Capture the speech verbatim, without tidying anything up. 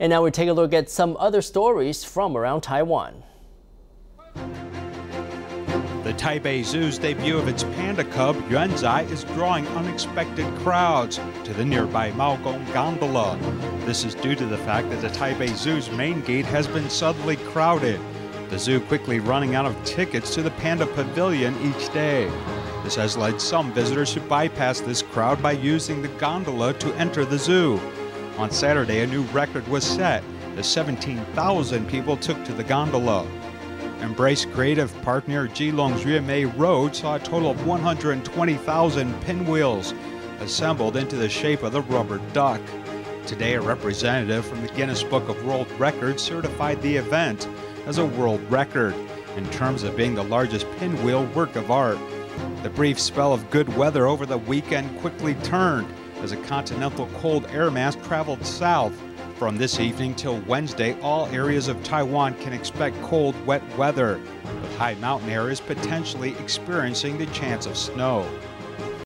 And now we take a look at some other stories from around Taiwan. The Taipei Zoo's debut of its panda cub, Yuanzai, is drawing unexpected crowds to the nearby Maokong Gondola. This is due to the fact that the Taipei Zoo's main gate has been suddenly crowded, the zoo quickly running out of tickets to the Panda Pavilion each day. This has led some visitors to bypass this crowd by using the gondola to enter the zoo. On Saturday, a new record was set, as seventeen thousand people took to the gondola. Embrace Creative Park near Keelung's Yuemei Road saw a total of one hundred twenty thousand pinwheels assembled into the shape of the rubber duck. Today, a representative from the Guinness Book of World Records certified the event as a world record in terms of being the largest pinwheel work of art. The brief spell of good weather over the weekend quickly turned as a continental cold air mass traveled south. From this evening till Wednesday, all areas of Taiwan can expect cold, wet weather, with high mountain areas potentially experiencing the chance of snow.